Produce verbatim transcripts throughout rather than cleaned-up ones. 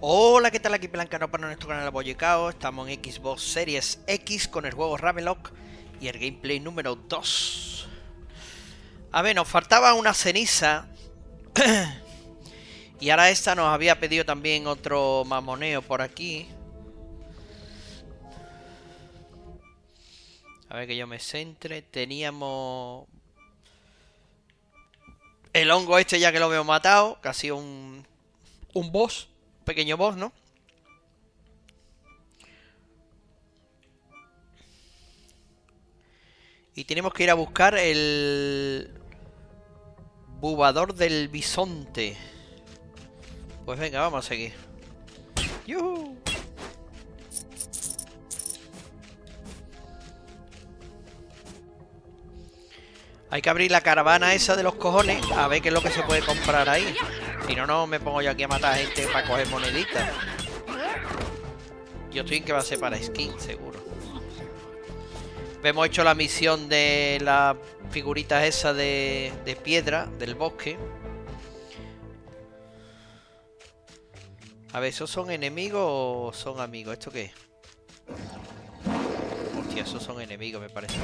Hola, ¿qué tal? Aquí Blancano para nuestro canal Bolly K O. Estamos en Xbox Series X con el juego Ravenlok y el gameplay número dos. A ver, nos faltaba una ceniza. Y ahora esta nos había pedido también otro mamoneo por aquí. A ver que yo me centre. Teníamos el hongo este, ya que lo veo matado. Casi un, un boss. Pequeño boss, ¿no? Y tenemos que ir a buscar el bubador del bisonte. Pues venga, vamos a seguir. ¡Yuhu! Hay que abrir la caravana esa de los cojones. A ver qué es lo que se puede comprar ahí. Si no, no me pongo yo aquí a matar gente para coger moneditas. Yo estoy en que va a ser para skin, seguro. Hemos hecho la misión de las figuritas esas de, de piedra del bosque. A ver, ¿esos son enemigos o son amigos? ¿Esto qué es? Hostia, esos son enemigos, me parece.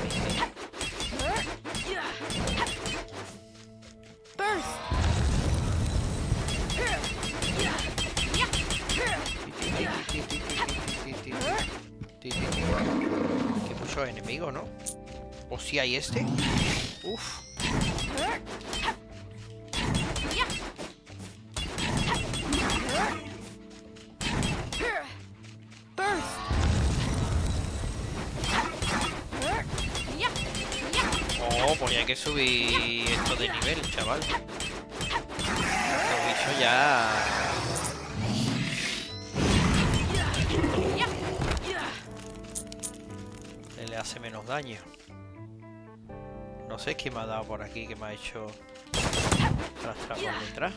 Que muchos enemigos, ¿no? ¿O si hay este? Uff. Oh, pues hay que subir esto de nivel, chaval. Los bichos ya... le hace menos daño. No sé qué me ha dado por aquí, que me ha hecho tras tras por detrás.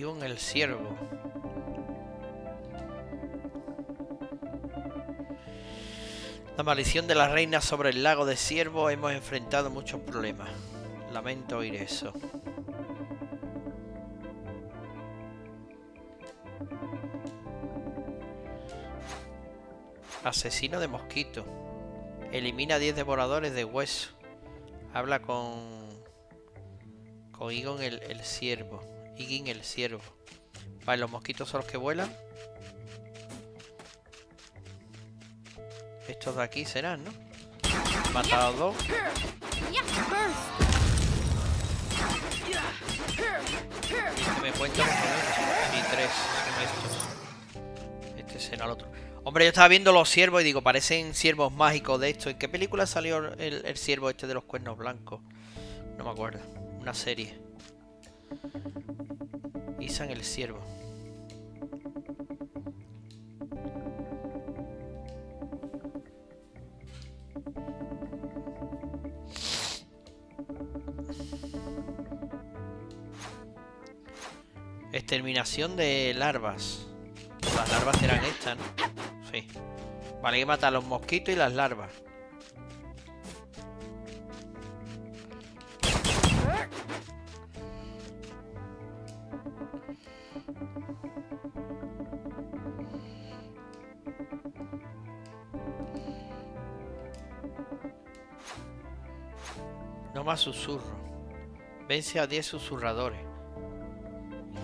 En el ciervo. La maldición de la reina sobre el lago de ciervo. Hemos enfrentado muchos problemas. Lamento oír eso. Asesino de mosquito. Elimina diez devoradores de hueso. Habla con con Igon el, el ciervo. Higgin el ciervo. Vale, los mosquitos son los que vuelan. Estos de aquí serán, ¿no? Mata a los dos. Este me cuenta con estos. Y tres son estos. Este será el otro. Hombre, yo estaba viendo los ciervos y digo, parecen ciervos mágicos de estos. ¿En qué película salió el, el ciervo este de los cuernos blancos? No me acuerdo. Una serie. Isan el ciervo. Exterminación de larvas. Las larvas eran estas, ¿no? Sí. Vale, hay que matar a los mosquitos y las larvas. Más susurro. Vence a diez susurradores.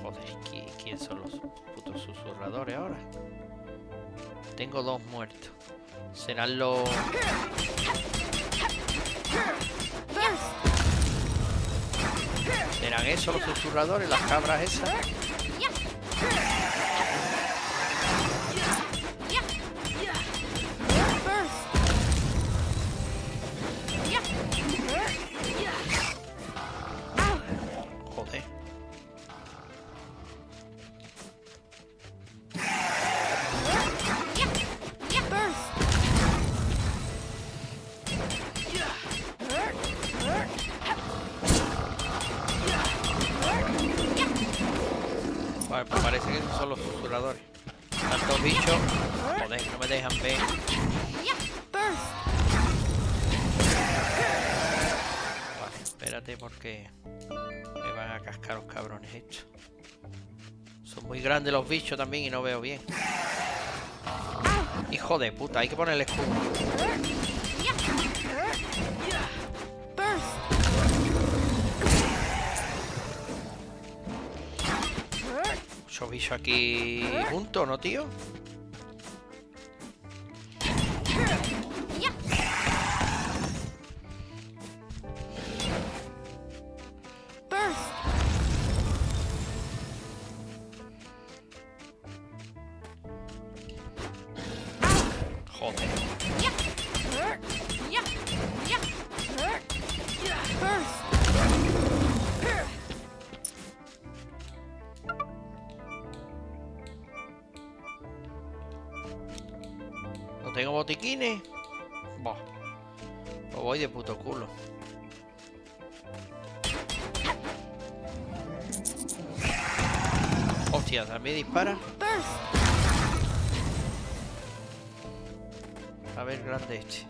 Joder, ¿quién son los putos susurradores ahora? Tengo dos muertos. Serán los... ¿Serán esos los susurradores? ¿Las cabras esas? exploradores. Tantos bichos. Joder, no me dejan ver. Vale, espérate porque me van a cascar los cabrones estos. Son muy grandes los bichos también y no veo bien. Hijo de puta, hay que poner el escudo. Muchos bichos aquí juntos, ¿no, tío? Tengo botiquines. Bah. Lo voy de puto culo. Hostia, también dispara. A ver, grande este.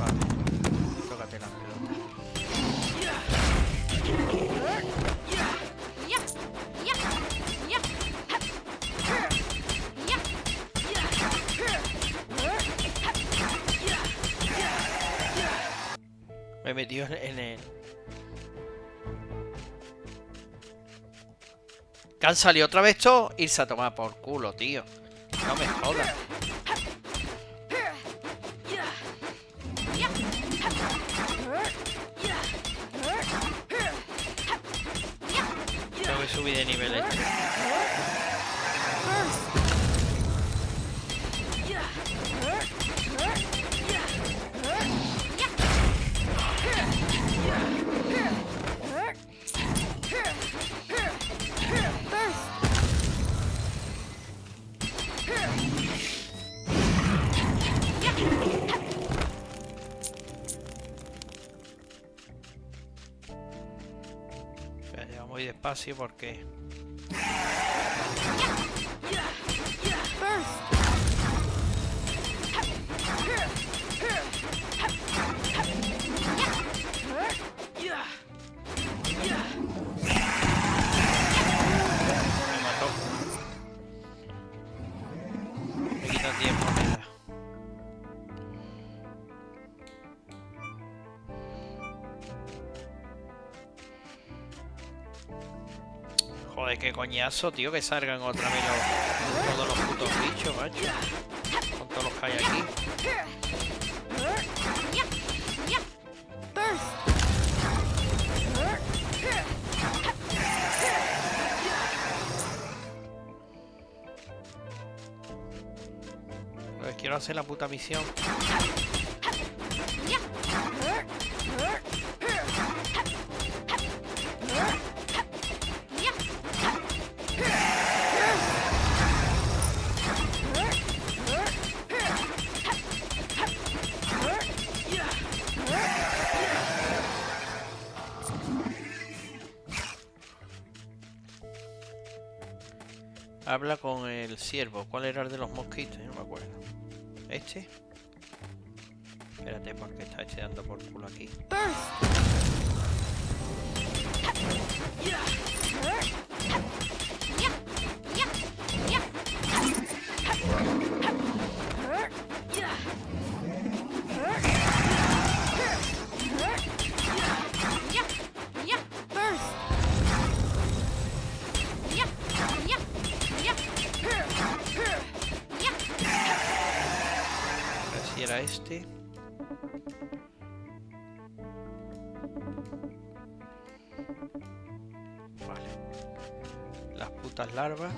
Vale. Tócate la pelota. Me metió en el... ¿Que han salido otra vez esto? Irse a tomar por culo, tío. No me jodas. Tengo que subir de nivel este. Voy despacio porque... Joder, qué coñazo, tío, que salgan otra vez los, todos los putos bichos, macho. Con todos los que hay aquí. Pues quiero hacer la puta misión. Habla con el ciervo. ¿Cuál era el de los mosquitos? No me acuerdo. ¿Este? Espérate, porque está este dando por culo aquí. Este vale, las putas larvas.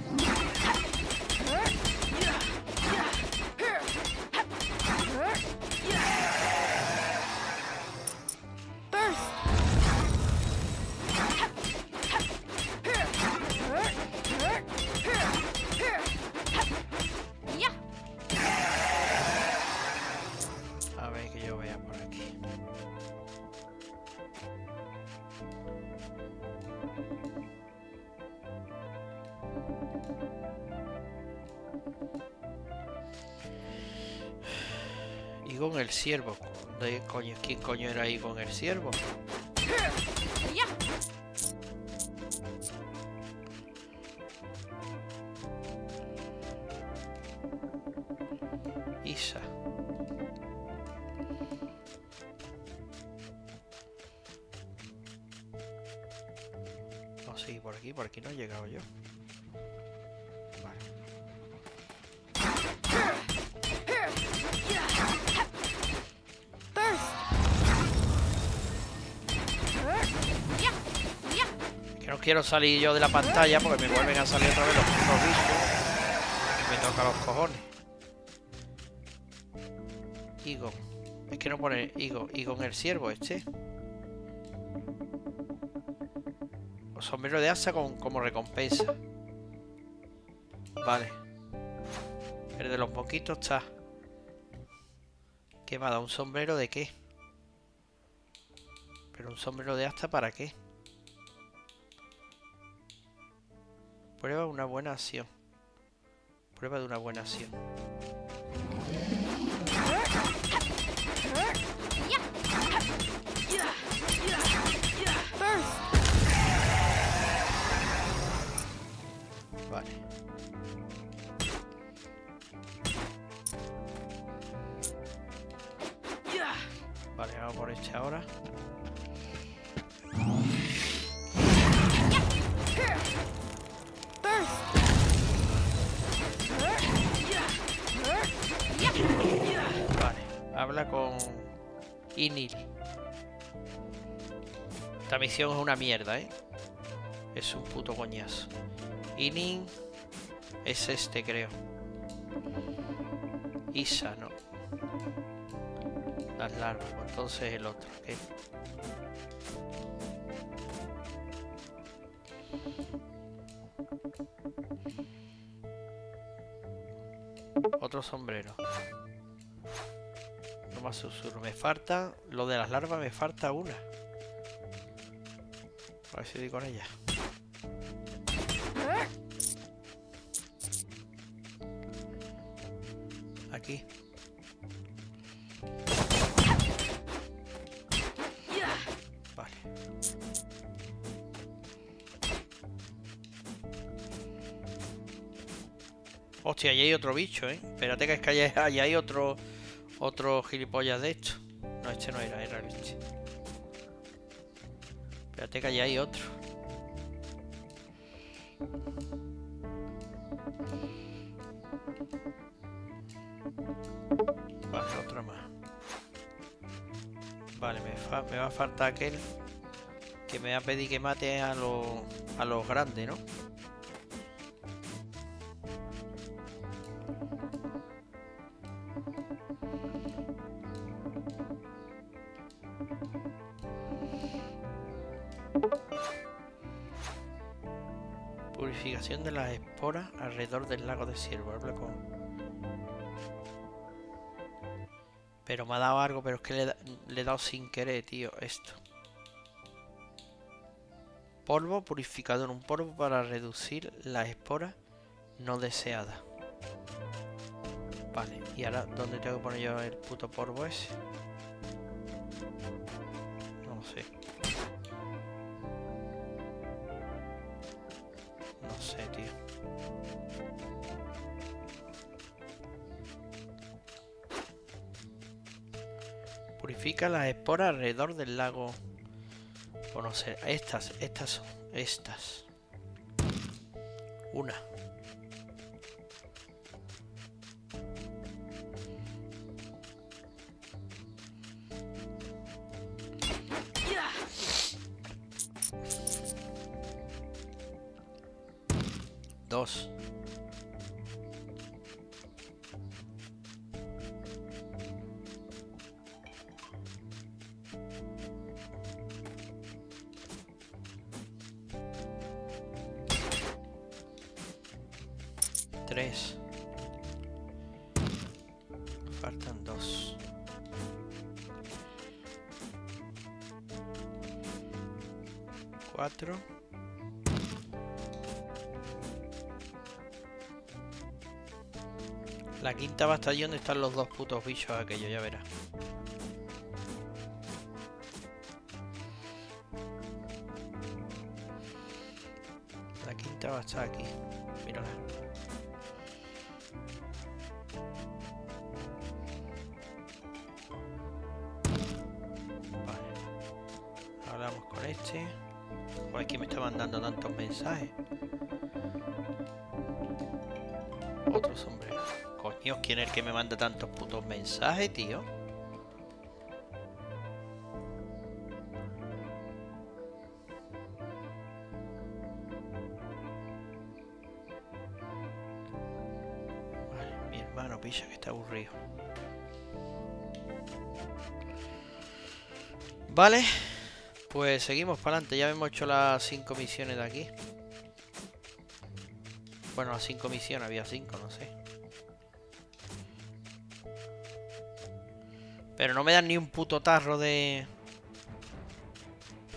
Y con el ciervo. ¿De coño? ¿Quién coño era ahí con el ciervo? Isa. Oh, sí, por aquí, por aquí no he llegado yo. Quiero salir yo de la pantalla porque me vuelven a salir otra vez los putos bichos que me tocan los cojones. Egon, es que no pone Egon, Egon el ciervo este. O sombrero de asa con, como recompensa. Vale. El de los poquitos está. ¿Qué me ha dado? ¿Un sombrero de qué? Pero un sombrero de asta ¿para qué? Prueba una buena acción. Prueba de una buena acción. Vale. Vale, vamos por este ahora. Vale, habla con Inil. Esta misión es una mierda, ¿eh? Es un puto coñazo. Inil es este, creo. Isa, no. Las larvas, entonces el otro, ¿qué? Otro sombrero. No más susurro. Me falta. Lo de las larvas me falta una. A ver si doy con ella. Aquí. Vale. Hostia, allí hay otro bicho, ¿eh? Espérate que es que allá, allá hay otro otro gilipollas de esto. No, este no era, era el este. Espérate que allá hay otro. Vale, otro más. Vale, me, fa me va a faltar aquel que me va a pedir que mate a, lo a los grandes, ¿no? Purificación de las esporas alrededor del lago de ciervo. Habla con... Pero me ha dado algo, pero es que le, da... le he dado sin querer, tío, esto. Polvo purificador, un polvo para reducir las esporas no deseadas. Vale, y ahora, ¿dónde tengo que poner yo el puto polvo ese? No sé. No sé, tío. Purifica las esporas alrededor del lago. Conocer. Estas, estas son. Estas. Una. Dos. Tres. Faltan dos. Cuatro. La quinta va hasta allí donde están los dos putos bichos aquellos, ya verás. La quinta va hasta aquí. Mírala. Vale. Hablamos con este. ¿Por qué me está mandando tantos mensajes? Otro sombrero. Coño, ¿quién es el que me manda tantos putos mensajes, tío? Vale, mi hermano pilla que está aburrido. Vale, pues seguimos para adelante. Ya hemos hecho las cinco misiones de aquí. Bueno, las cinco misiones, había cinco, no sé. Pero no me dan ni un puto tarro de...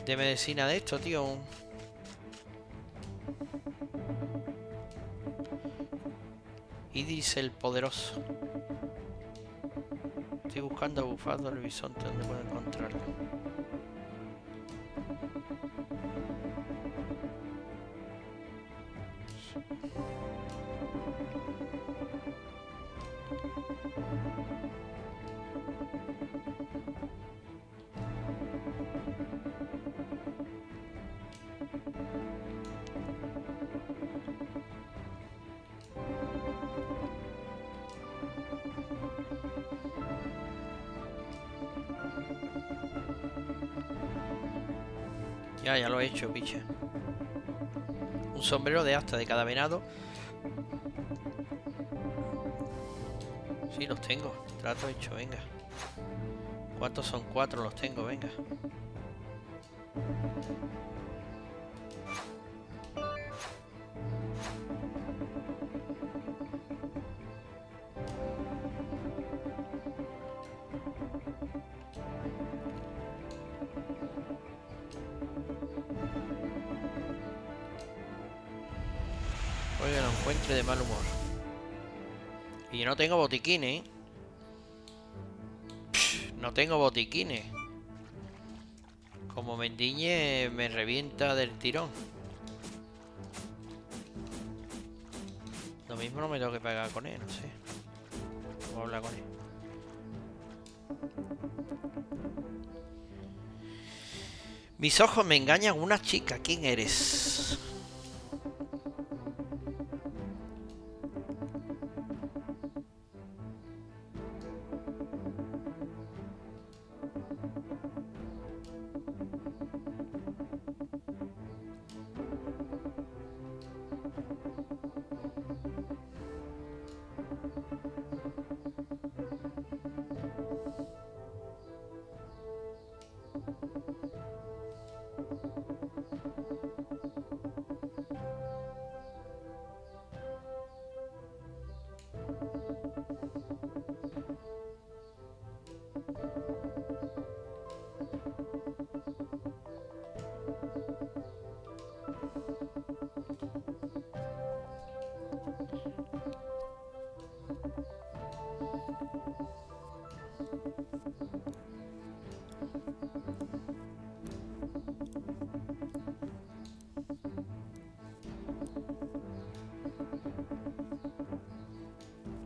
de medicina de esto, tío. Idris el poderoso. Estoy buscando a Bufado el bisonte, donde puedo encontrarlo. Ya, ya lo he hecho, picha. Un sombrero de asta de cada venado. Sí, los tengo. Trato hecho, venga. ¿Cuántos son? Cuatro los tengo, venga. Oiga, no encuentre de mal humor. Y yo no tengo botiquines, ¿eh? Psh, no tengo botiquines. Como me endiñe, me revienta del tirón. Lo mismo no me tengo que pagar con él, no sé. Voy a hablar con él. Mis ojos me engañan una chica. ¿Quién eres?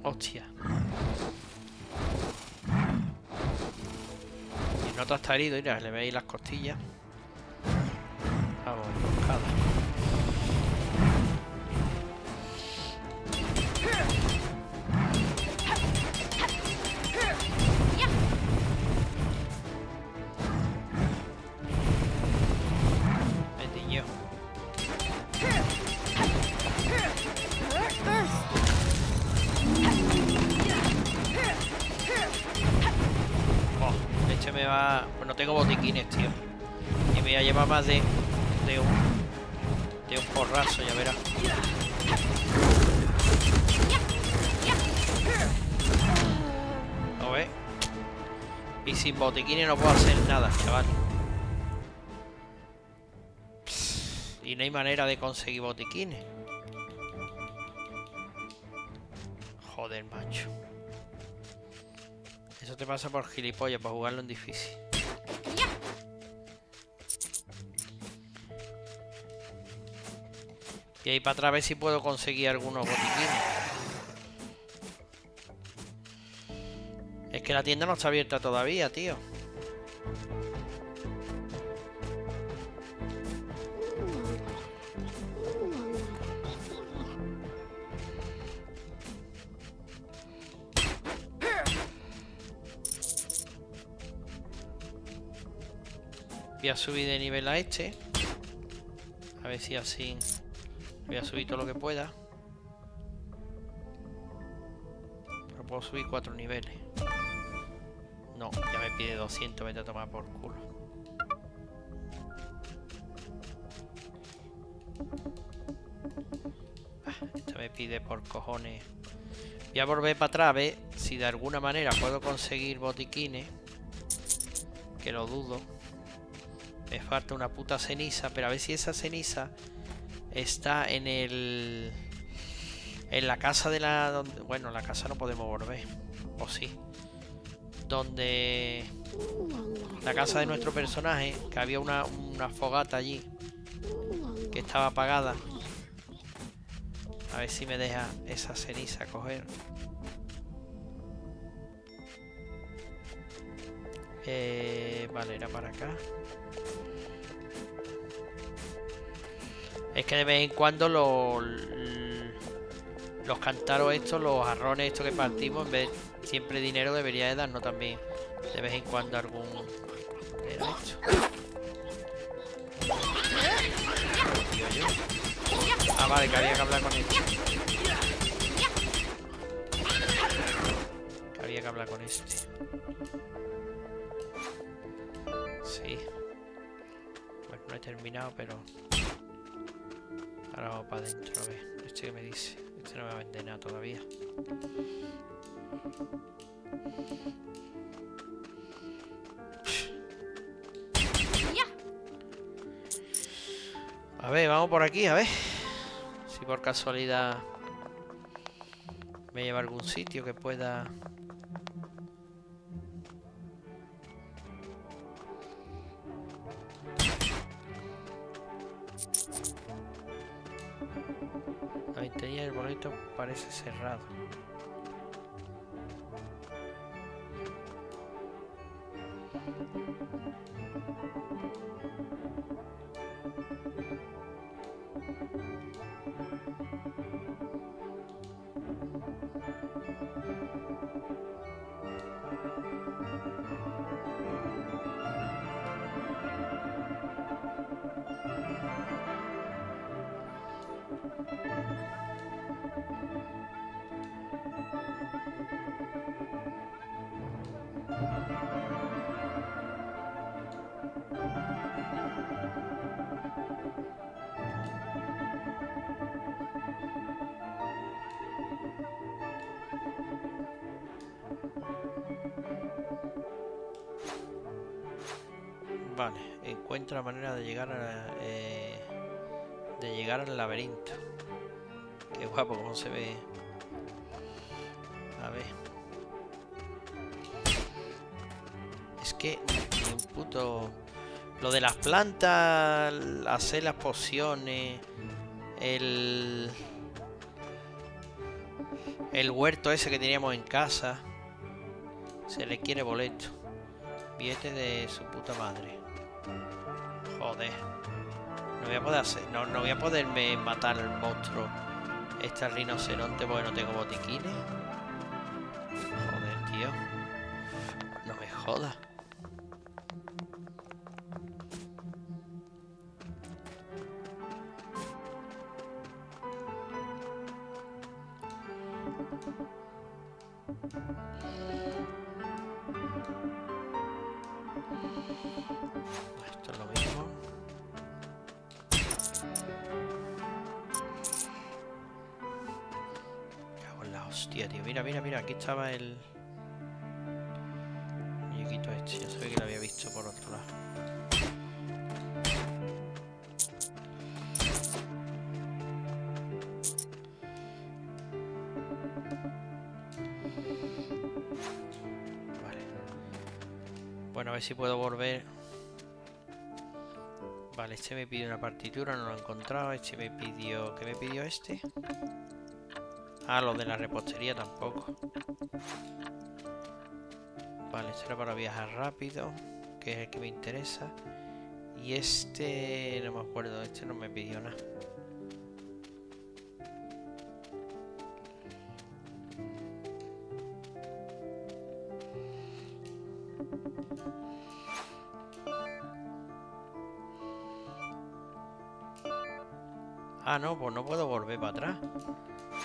Hostia. Y el nota está herido, mira, le veis las costillas. Vamos, enroscada. Me tiñó. Me va... Pues no tengo botiquines, tío. Y me voy a llevar más de... De un... De un porrazo, ya verás. ¿Lo ves? Y sin botiquines no puedo hacer nada, chaval. Psst, y no hay manera de conseguir botiquines. Joder, macho. Eso te pasa por gilipollas, para jugarlo en difícil. Y ahí para atrás a ver si puedo conseguir algunos botiquines. Es que la tienda no está abierta todavía, tío. Voy a subir de nivel a este. A ver si así... Voy a subir todo lo que pueda. Pero puedo subir cuatro niveles. No, ya me pide doscientos, vete a tomar por culo. Ah, esta me pide por cojones. Voy a volver para atrás, a ver si de alguna manera puedo conseguir botiquines. Que lo dudo. Me falta una puta ceniza, pero a ver si esa ceniza... Está en el... En la casa de la... Donde, bueno, en la casa no podemos volver. O sí. Donde... La casa de nuestro personaje. Que había una, una fogata allí. Que estaba apagada. A ver si me deja esa ceniza coger. Eh, vale, era para acá. Es que de vez en cuando los, los cantaros estos, los jarrones estos que partimos, en vez de siempre dinero debería de darnos también. De vez en cuando algún... Era esto. Ah, vale, que había que hablar con esto. Que había que hablar con este. Sí. Bueno, no he terminado, pero... Ahora vamos para adentro, a ver. Este que me dice. Este no me va a vender nada todavía. A ver, vamos por aquí, a ver. Si por casualidad me lleva a algún sitio que pueda... Tenía el boleto, parece cerrado. Vale, encuentra la manera de llegar a, eh, de llegar al laberinto. Qué guapo como se ve. A ver. Es que ni un puto... Lo de las plantas, hacer las pociones, el... El huerto ese que teníamos en casa. Se le quiere boleto. Billete de su puta madre. Joder. No voy a poder hacer, no, no voy a poderme matar al monstruo. Este rinoceronte porque no tengo botiquines. Joder, tío. No me jodas. Hostia, tío, mira, mira, mira, aquí estaba el... muñequito este, yo sabía que lo había visto por otro lado. Bueno, a ver si puedo volver. Vale, este me pidió una partitura, no lo he encontrado. Este me pidió... ¿Qué me pidió este? Ah, lo de la repostería tampoco. Vale, este era para viajar rápido, que es el que me interesa. Y este... no me acuerdo, este no me pidió nada. Ah, no, pues no puedo volver para atrás.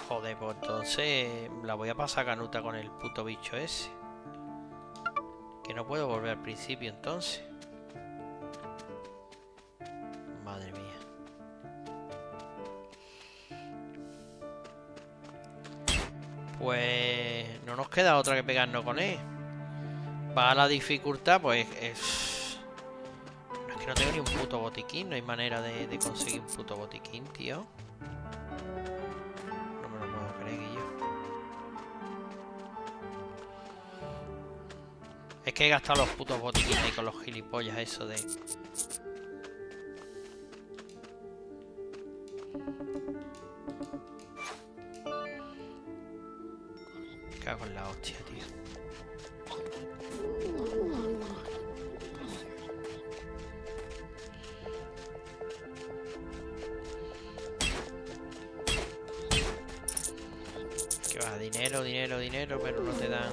Joder, pues entonces la voy a pasar canuta con el puto bicho ese. Que no puedo volver al principio entonces. Madre mía. Pues no nos queda otra que pegarnos con él. Para la dificultad, pues... es... que no tengo ni un puto botiquín, no hay manera de, de conseguir un puto botiquín, tío. No me lo puedo creer, Guillo. Es que he gastado los putos botiquines ahí con los gilipollas eso de... Me cago en la hostia, tío. Dinero, dinero, dinero, pero no te dan.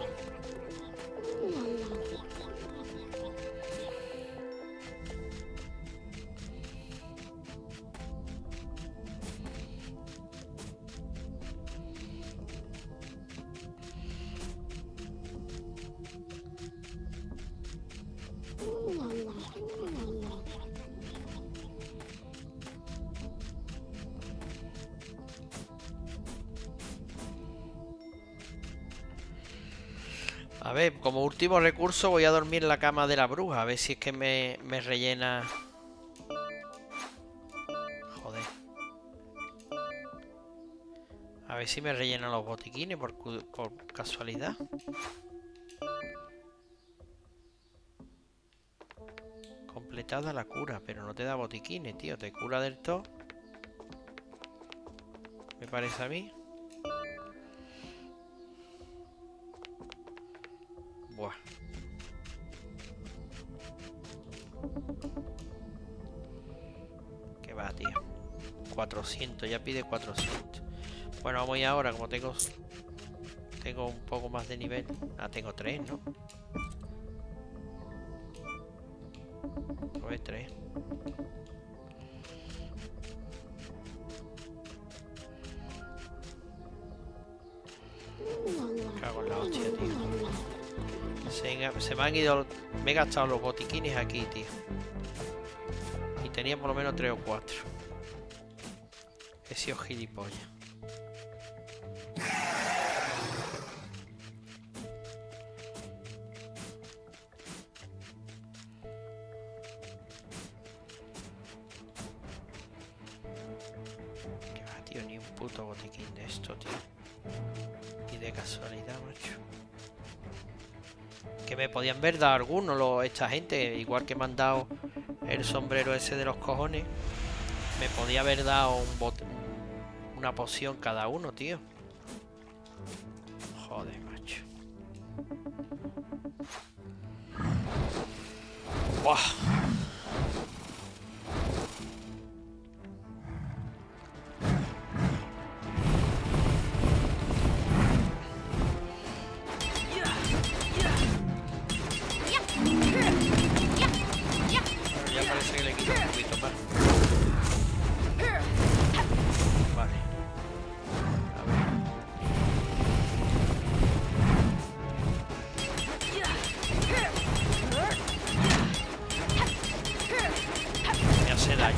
A ver, como último recurso voy a dormir en la cama de la bruja. A ver si es que me, me rellena... Joder. A ver si me rellenan los botiquines por, por casualidad. Completada la cura, pero no te da botiquines, tío. Te cura del todo. Me parece a mí. Buah. Que va, tío. cuatrocientos, ya pide cuatrocientos. Bueno, voy ahora, como tengo... Tengo un poco más de nivel. Ah, tengo tres, ¿no? Pues tres. Me cago en la hostia, tío. Se me han ido... Me he gastado los botiquines aquí, tío. Y tenía por lo menos tres o cuatro. He sido gilipollas. Que va, tío, ni un puto botiquín de esto, tío. Y de casualidad, macho. Que me podían ver dar alguno lo, esta gente, igual que me han dado el sombrero ese de los cojones, me podía haber dado un bot, una poción cada uno, tío. Joder, macho. Buah.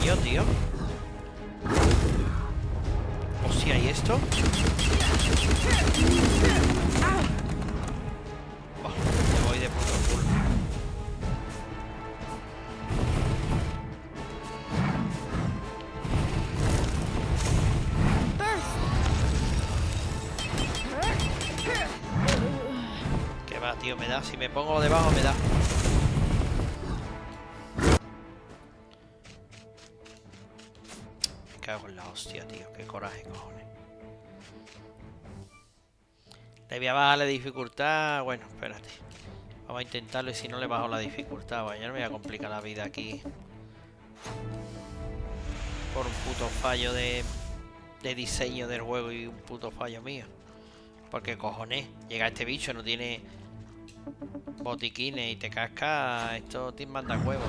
Yo, tío. O si hay esto. Oh, me voy de puto culo. ¿Qué va, tío? Me da. Si me pongo debajo, me da. cago en la hostia, tío. Qué coraje, cojones. Le voy a bajar la dificultad. Bueno, espérate. Vamos a intentarlo y si no le bajo la dificultad, vaya, no me voy a complicar la vida aquí. Por un puto fallo de, de diseño del juego y un puto fallo mío. Porque cojones, llega este bicho, no tiene botiquines y te casca. Esto te manda huevos.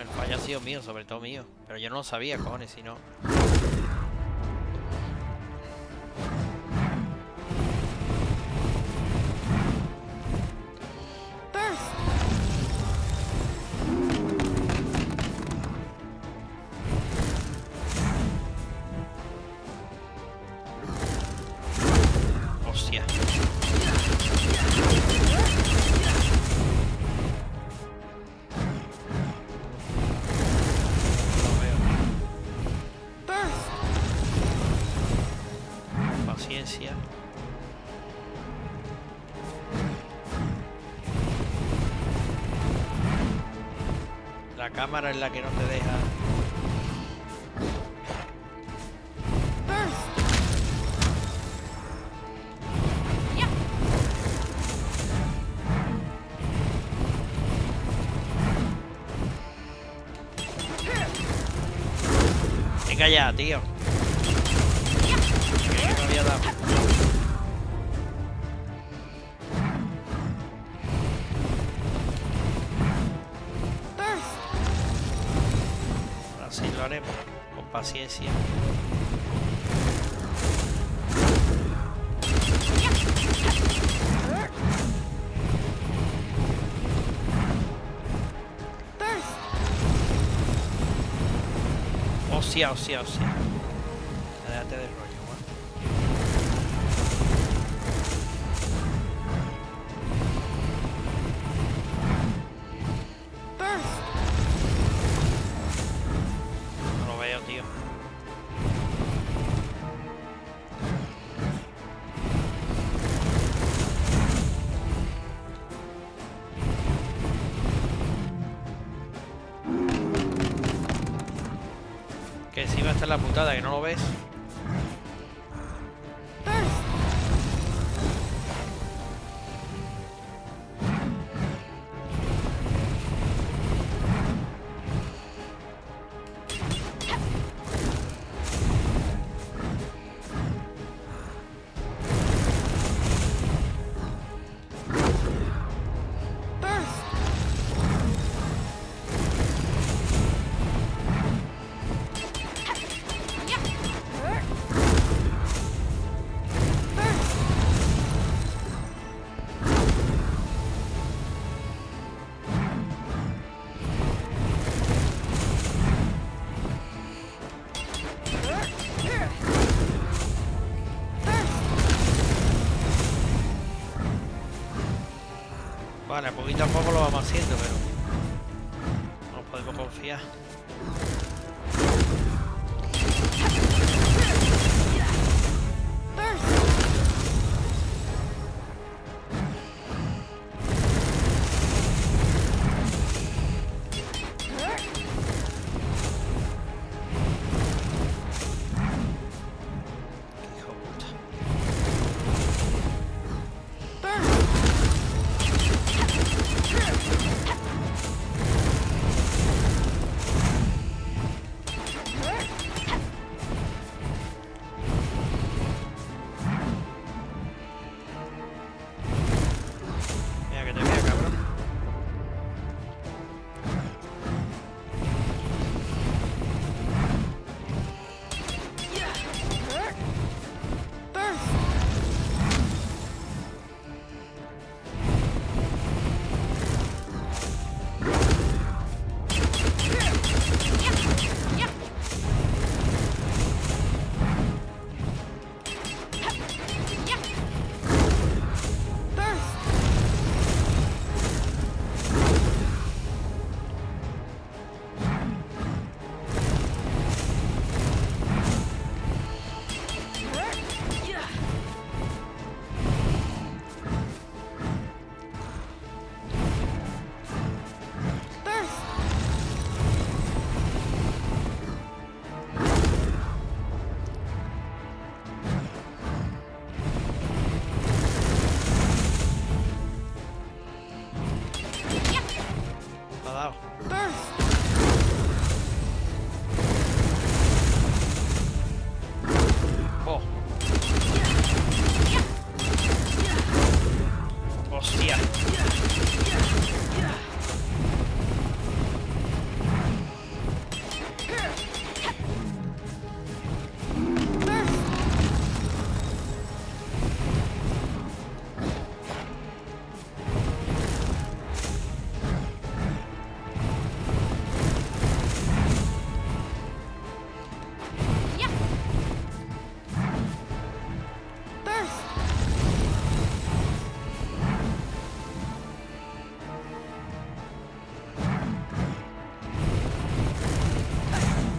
El fallo ha sido mío, sobre todo mío. Pero yo no lo sabía, cojones, si no. La cámara es la que no te deja. Venga ya, tío. No había dado. Así lo haremos, con paciencia. Hostia, hostia, hostia. Déjate de rollo. Que si va a estar la putada, que no lo ves. Vale, a poquito a poco lo vamos haciendo, pero no podemos confiar.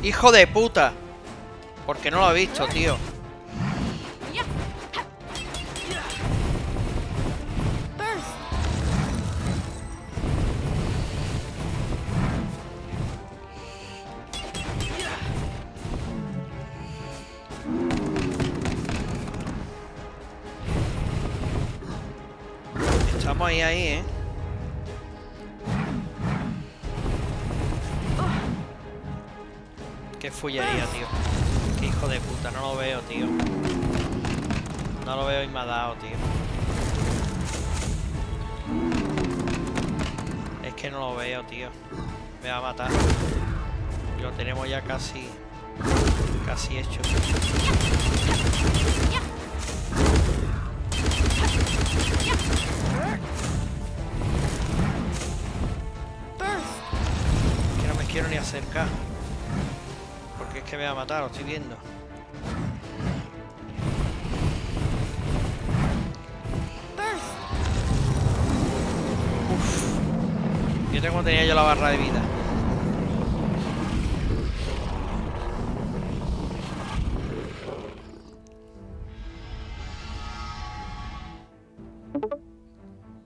¡Hijo de puta! Porque no lo ha visto, tío. Estamos ahí, ahí, ¿eh? Qué fullería, tío. Qué hijo de puta, no lo veo, tío. No lo veo y me ha dado, tío. Es que no lo veo, tío. Me va a matar. Y lo tenemos ya casi... Casi hecho. Que no me quiero ni acercar. Porque es que me va a matar, lo estoy viendo. Uf. Mira cómo tenía yo la barra de vida.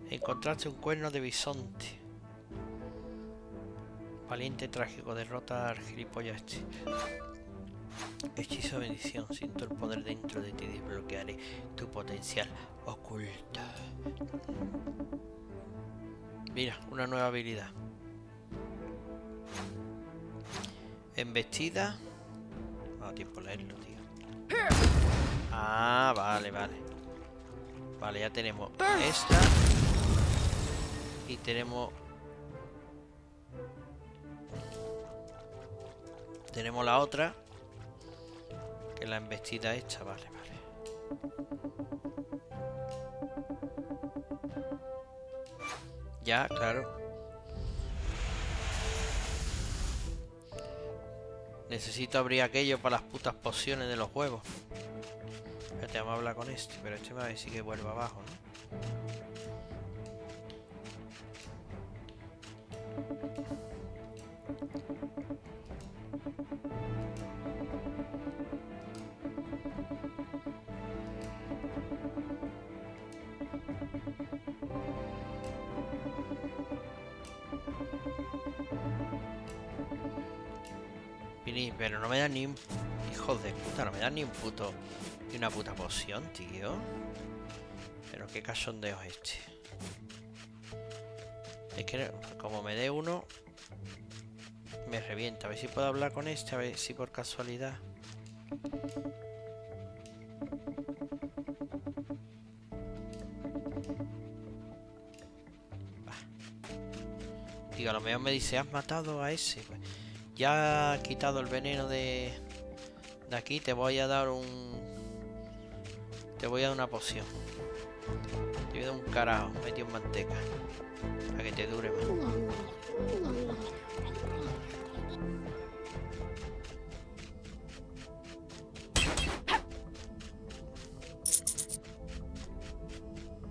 Encontraste un cuerno de bisonte. Valiente y trágico, derrota al gilipollas este. Hechizo de bendición, siento el poder dentro de ti, desbloquearé tu potencial oculto. Mira, una nueva habilidad. Embestida. No, tiempo a leerlo, tío. Ah, vale, vale. Vale, ya tenemos esta. Y tenemos... Tenemos la otra, que es la embestida esta, vale, vale. Ya, claro. Necesito abrir aquello para las putas pociones de los huevos. Espérate, vamos a hablar con este, pero este me va a decir que vuelva abajo, ¿no? Pero no me dan ni un... Hijos de puta, no me dan ni un puto... Ni una puta poción, tío. Pero qué cachondeo es este. Es que como me dé uno... Me revienta. A ver si puedo hablar con este, a ver si por casualidad... Digo, a lo mejor me dice, has matado a ese... Ya ha quitado el veneno de, de aquí, te voy a dar un... Te voy a dar una poción. Te voy a dar un carajo, metido en manteca. Para que te dure más.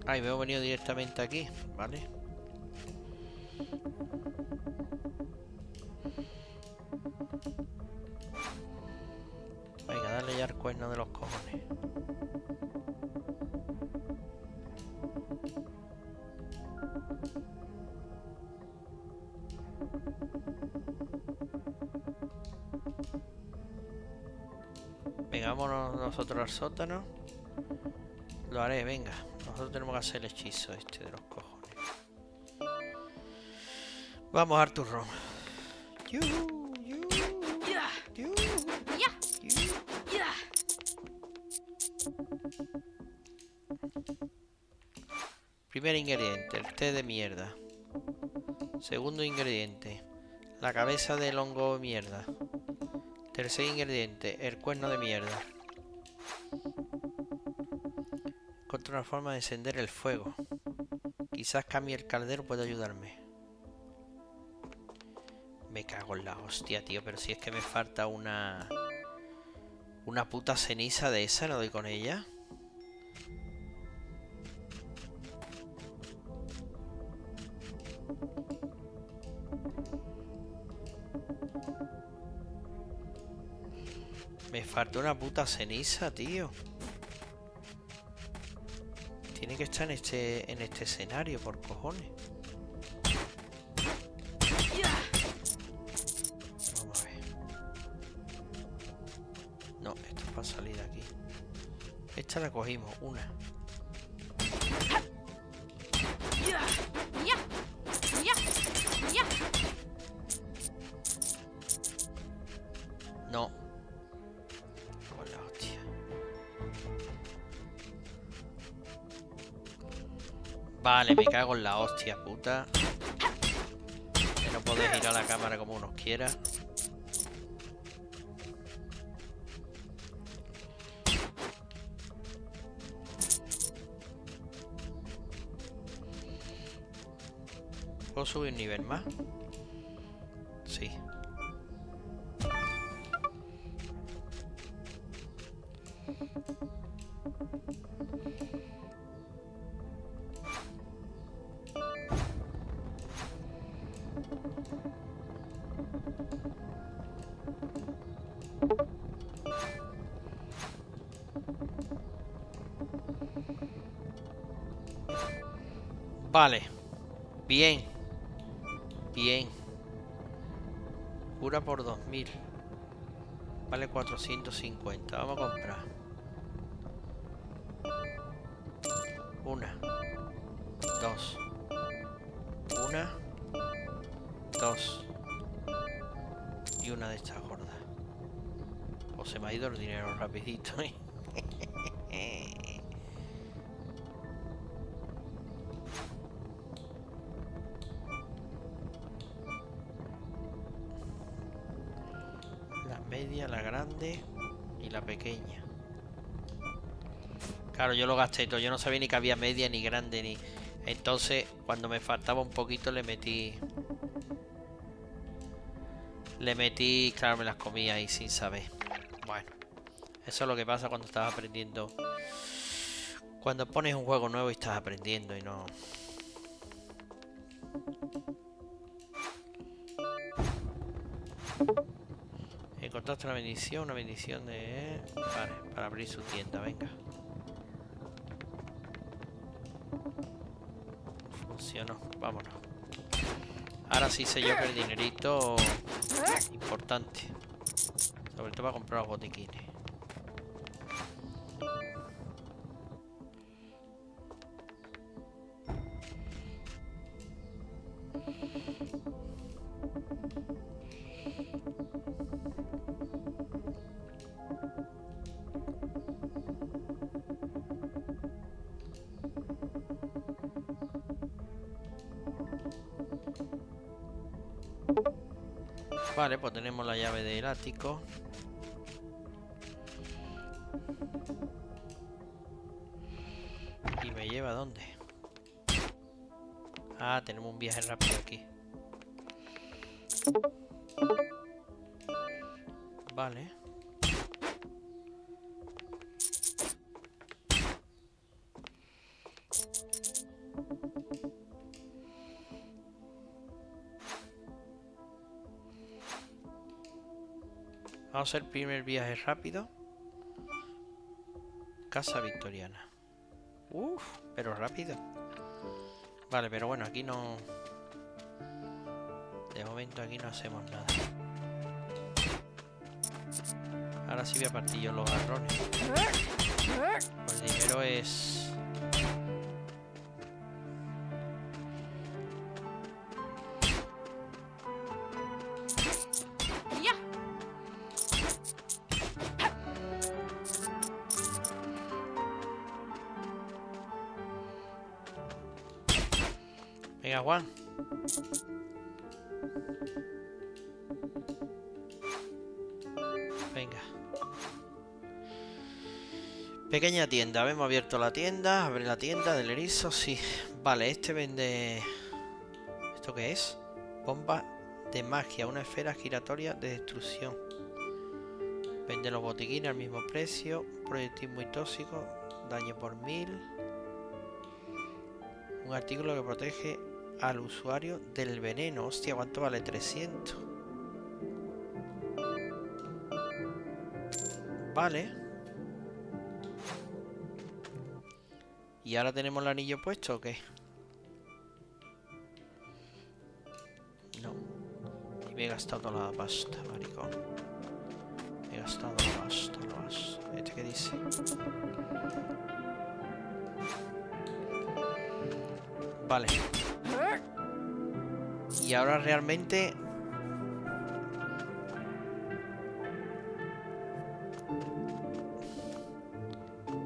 Ay, me he venido directamente aquí, ¿vale? Cuerno de los cojones. Venga, vámonos nosotros al sótano. Lo haré, venga. Nosotros tenemos que hacer el hechizo este de los cojones. Vamos, Arturrón. ¡Yuhu! Primer ingrediente, el té de mierda. Segundo ingrediente, la cabeza del hongo de mierda. Tercer ingrediente, el cuerno de mierda. Encontré una forma de encender el fuego. Quizás Cami el caldero puede ayudarme. Me cago en la hostia, tío, pero si es que me falta una... Una puta ceniza de esa, ¿no doy con ella? falta una puta ceniza, tío. Tiene que estar en este, en este escenario, por cojones. Vamos a ver. No, esto es para salir de aquí. Esta la cogimos, una. No. Hola, hostia. Vale, me cago en la hostia, puta. Que no podéis girar la cámara como uno quiera. ¿Puedo subir un nivel más? Sí. Vale. Bien. Bien. Cura por dos mil. Vale, cuatrocientos cincuenta. Vamos a comprar. Una. Dos. Una. Dos. Y una de estas gordas. O se me ha ido el dinero rapidito. La grande y la pequeña. Claro, yo lo gasté todo. Yo no sabía ni que había media, ni grande, ni... Entonces, cuando me faltaba un poquito, le metí... Le metí... Claro, me las comí ahí sin saber. Bueno. Eso es lo que pasa cuando estás aprendiendo... Cuando pones un juego nuevo y estás aprendiendo y no... Encontraste una bendición, una bendición de... Vale, para abrir su tienda, venga. Funcionó, vámonos. Ahora sí sé yo que el dinerito es importante. Sobre todo para comprar los botiquines. Vale, pues tenemos la llave del ático. ¿Y me lleva a dónde? Ah, tenemos un viaje rápido aquí. Vale. Vamos a hacer el primer viaje rápido. Casa victoriana. Uff, pero rápido. Vale, pero bueno, aquí no... De momento aquí no hacemos nada. Ahora sí voy a partir yo los garrones. Pues el dinero es... Venga, Juan. Venga. Pequeña tienda. Hemos abierto la tienda. Abre la tienda del erizo. Sí. Vale, este vende... ¿Esto qué es? Bomba de magia. Una esfera giratoria de destrucción. Vende los botiquines al mismo precio. Proyectil muy tóxico. Daño por mil. Un artículo que protege al usuario del veneno. Hostia, ¿cuánto vale? trescientos. Vale. ¿Y ahora tenemos el anillo puesto o qué? No. Y me he gastado toda la pasta, maricón. Me he gastado la pasta, la pasta. ¿Este qué dice? Vale. Y ahora realmente...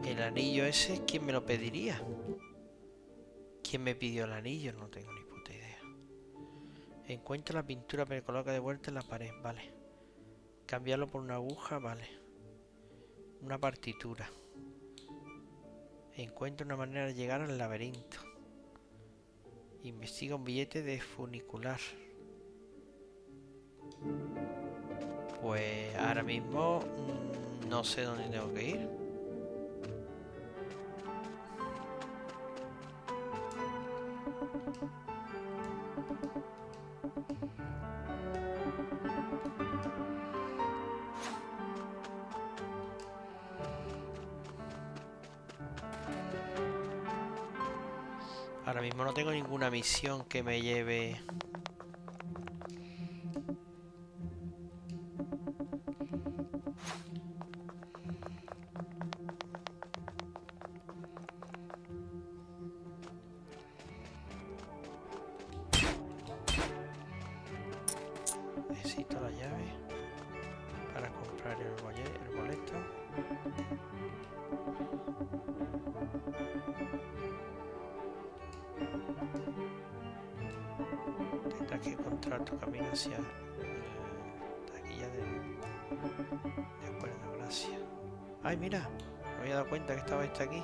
el anillo ese, ¿quién me lo pediría? ¿Quién me pidió el anillo? No tengo ni puta idea. Encuentra la pintura, pero coloca de vuelta en la pared. Vale. Cambiarlo por una aguja, vale. Una partitura. Encuentra una manera de llegar al laberinto. Investiga un billete de funicular. Pues ahora mismo mmm, no sé dónde tengo que ir. Ahora mismo no tengo ninguna misión que me lleve... Necesito la llave para comprar el boleto. Tendrás que encontrar tu camino hacia la taquilla de... de acuerdo, gracias. ¡Ay, mira! Me había dado cuenta que estaba esta aquí.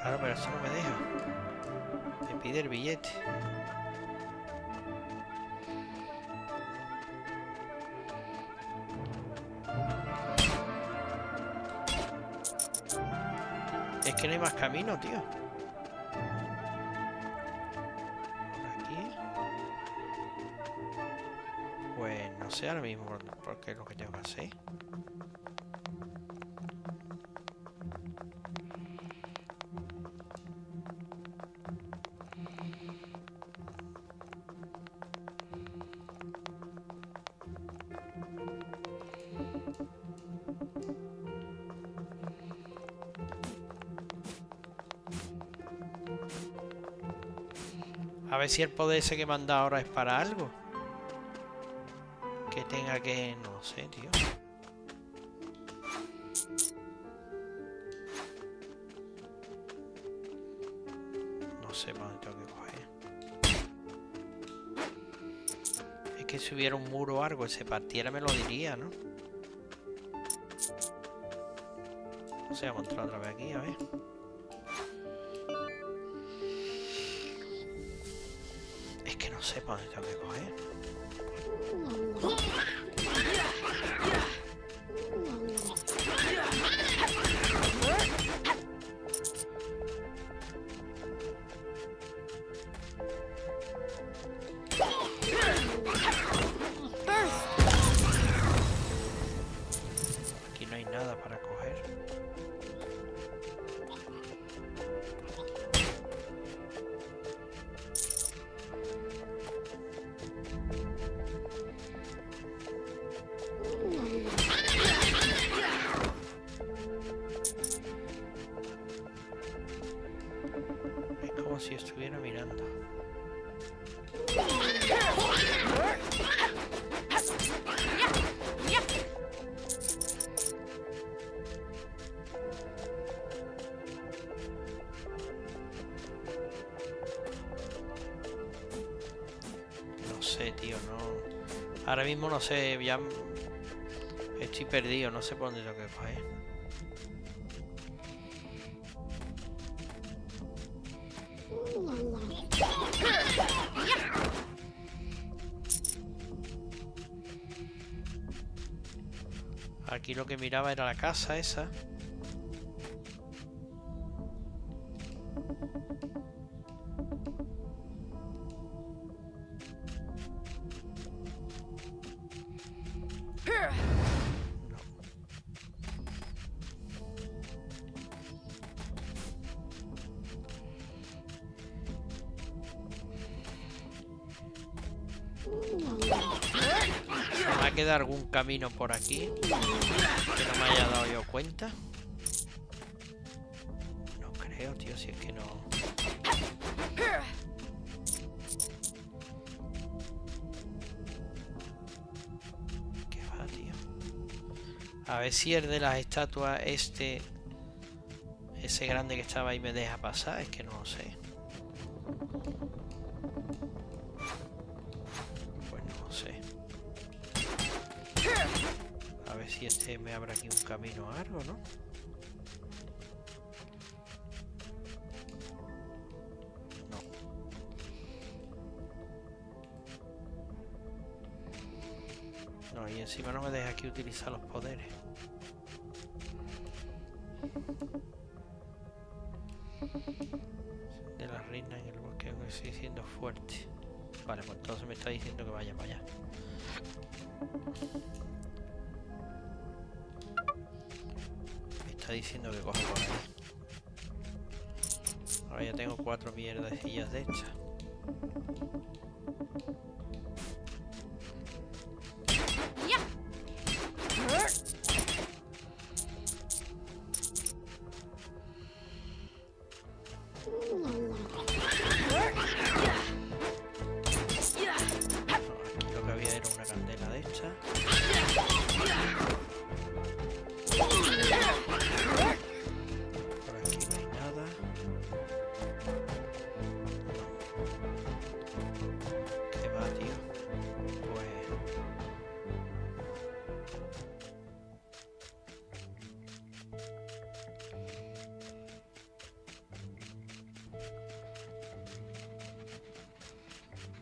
Claro, pero eso no me deja. Me pide el billete. Es que no hay más camino, tío. Por aquí. Pues no sé ahora mismo por qué es lo que tengo que hacer. A ver si el poder ese que me han dado ahora es para algo. Que tenga que... no sé, tío. No sé para dónde tengo que coger. Es que si hubiera un muro o algo que se partiera me lo diría, ¿no? No sé, vamos a entrar otra vez aquí, a ver. No sé para dónde tengo que coger. Aquí no hay nada para coger. Si estuviera mirando. No sé, tío, no. Ahora mismo no sé, ya estoy perdido, no sé por dónde lo que fue. Aquí lo que miraba era la casa esa. Me queda algún camino por aquí que no me haya dado yo cuenta. No creo, tío, si es que no. ¿Qué va, tío? A ver si el de las estatuas, este, ese grande que estaba ahí, me deja pasar. Es que no lo sé. Si este me abre aquí un camino o algo, ¿no? No. No, y encima no me deja aquí utilizar los poderes. De la reina en el bosque, que sigue siendo fuerte. Vale, pues entonces me está diciendo que vaya para allá. Está diciendo que cojo por ahí. Ahora ya tengo cuatro mierdecillas de estas.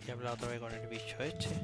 He hablado otra vez con el bicho este.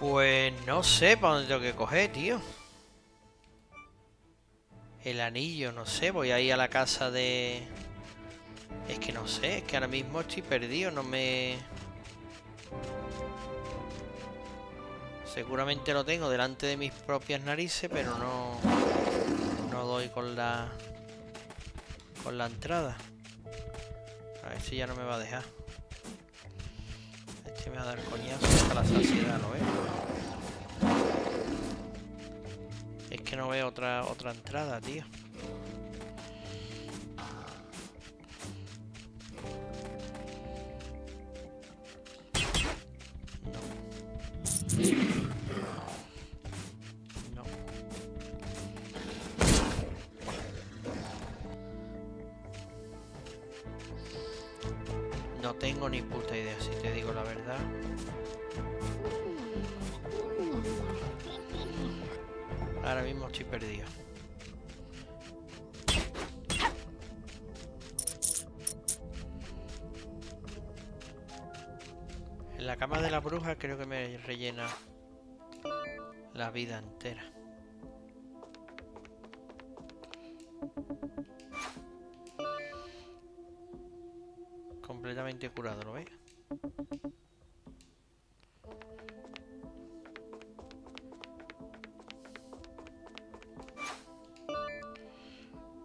Pues no sé para dónde tengo que coger, tío. El anillo, no sé. Voy a ir a la casa de... Es que no sé, es que ahora mismo estoy perdido. No me... Seguramente lo tengo delante de mis propias narices, pero no... No doy con la... Con la entrada. A ver si ya no me va a dejar. Este me va a dar coñazo hasta la saciedad, ¿lo ves? Es que no veo otra otra entrada, tío. No. No. No tengo ni puta idea, si te digo la verdad. Ahora mismo estoy perdido. En la cama de la bruja creo que me rellena la vida entera. Completamente curado, ¿lo ves?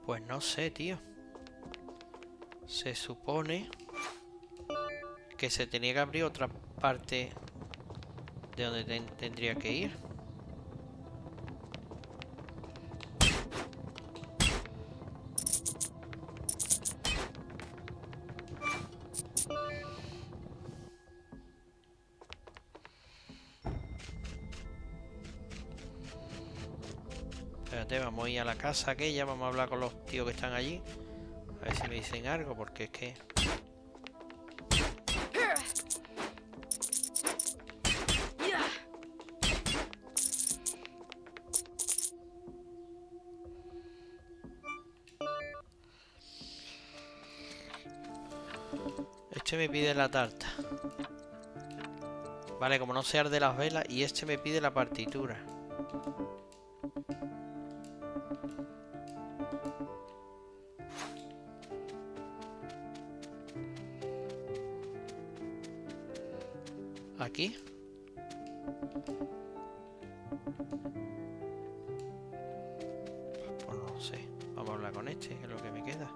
Pues no sé, tío. Se supone que se tenía que abrir otra parte de donde ten tendría que ir. Espérate, vamos a ir a la casa aquella, vamos a hablar con los tíos que están allí. A ver si me dicen algo, porque es que... Este me pide la tarta. Vale, como no se arde las velas. Y este me pide la partitura. Aquí. Pues no sé. Vamos a hablar con este, que es lo que me queda.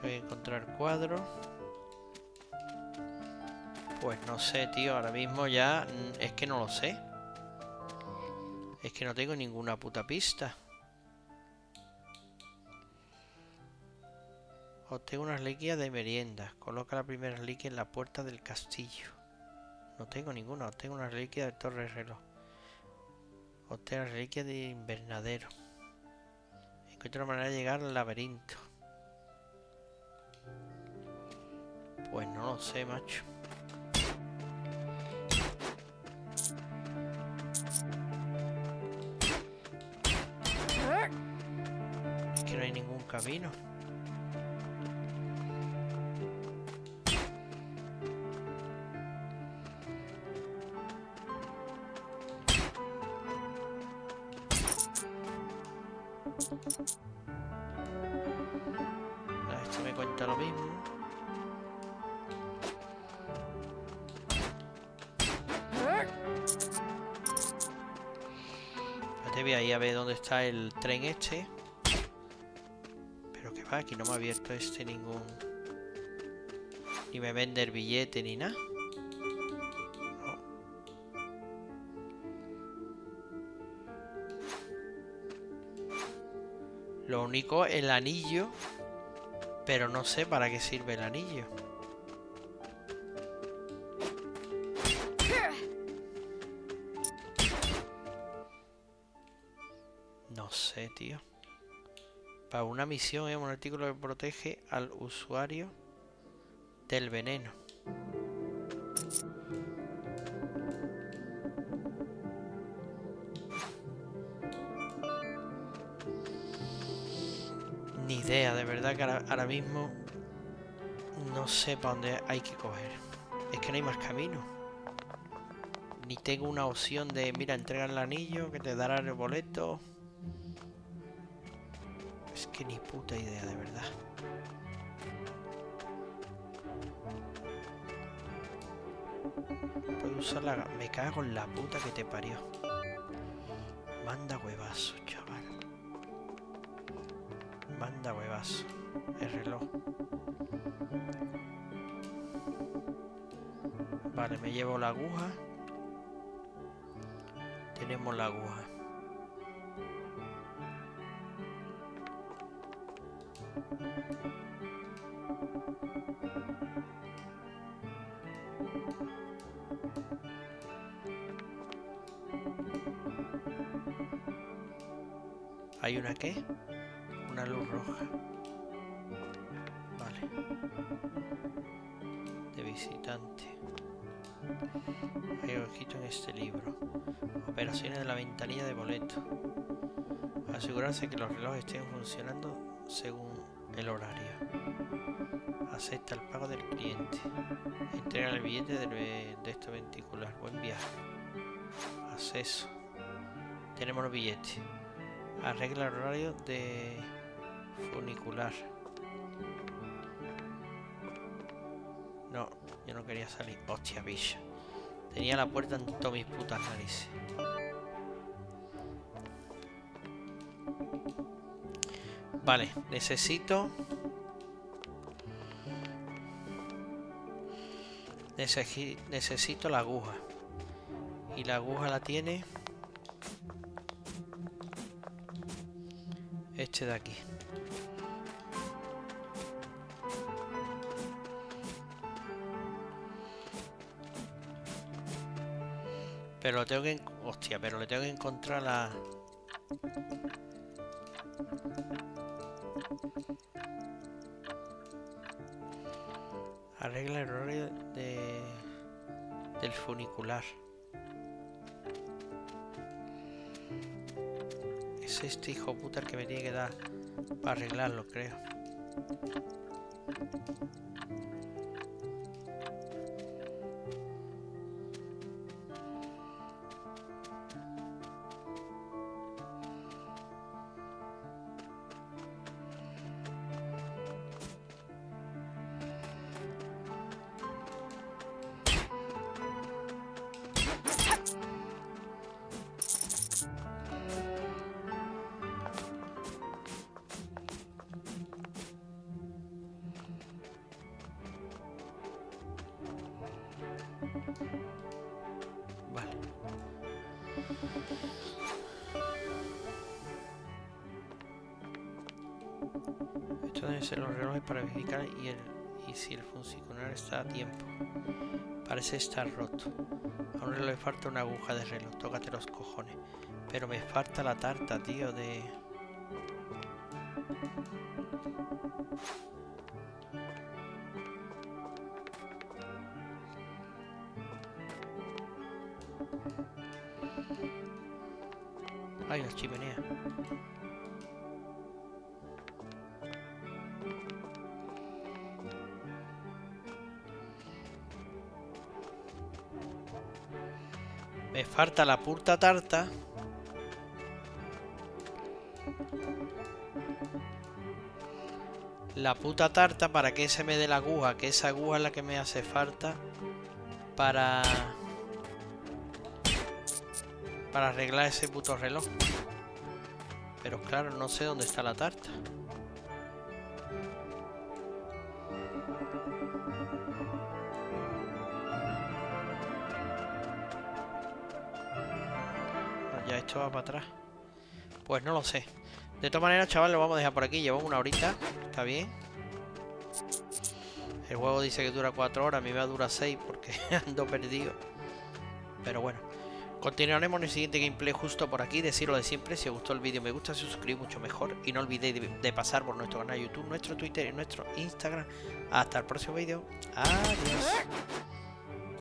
Voy a encontrar cuadros. Pues no sé, tío, ahora mismo ya es que no lo sé. Es que no tengo ninguna puta pista. Obtengo unas reliquias de merienda. Coloca la primera reliquia en la puerta del castillo. No tengo ninguna. Obtengo una reliquia de torre reloj. Obtengo una reliquia de invernadero. Encuentro una manera de llegar al laberinto. Pues no lo sé, macho. Es que no hay ningún camino. Esto me cuenta lo mismo. Voy ahí a ver dónde está el tren este. Pero que va, aquí no me ha abierto este ningún... Ni me vende el billete ni nada. No. Lo único, el anillo. Pero no sé para qué sirve el anillo. No sé, tío. Para una misión es ¿eh? un artículo que protege al usuario del veneno. Ni idea, de verdad que ahora, ahora mismo no sé para dónde hay que coger. Es que no hay más camino. Ni tengo una opción de, mira, entregar el anillo que te dará el boleto. Es que ni puta idea, de verdad. Puedo usar la... Me cago en la puta que te parió. Manda huevazo, chaval. Manda huevazo. El reloj. Vale, me llevo la aguja. Tenemos la aguja. ¿Hay una qué? Una luz roja. Vale. De visitante. Hay ojito en este libro. Operaciones de la ventanilla de boleto. Asegurarse que los relojes estén funcionando según el horario. Acepta el pago del cliente. Entrega el billete de este ventricular. Buen viaje. Acceso. Tenemos los billetes. Arregla el horario de funicular. No, yo no quería salir. Hostia, bicha. Tenía la puerta en todas mis putas narices. Vale, necesito... Necesi- necesito la aguja. Y la aguja la tiene... Este de aquí. Pero lo tengo que... Hostia, pero le tengo que encontrar la... Arregla errores de... del funicular. Es este hijo puta el que me tiene que dar para arreglarlo, creo. Parece estar roto. Aún le falta una aguja de reloj. Tócate los cojones. Pero me falta la tarta, tío, de... Ay, la chimenea. Me falta la puta tarta. La puta tarta para que se me dé la aguja. Que esa aguja es la que me hace falta para... para arreglar ese puto reloj. Pero claro, no sé dónde está la tarta. Esto va para atrás. Pues no lo sé. De todas maneras, chaval, lo vamos a dejar por aquí. Llevamos una horita. Está bien. El juego dice que dura cuatro horas. A mí me va a durar seis porque ando perdido. Pero bueno. Continuaremos en el siguiente gameplay justo por aquí. Decirlo de siempre. Si os gustó el vídeo, me gusta. Si os suscribís, mucho mejor. Y no olvidéis de, de pasar por nuestro canal de YouTube, nuestro Twitter y nuestro Instagram. Hasta el próximo vídeo. Adiós.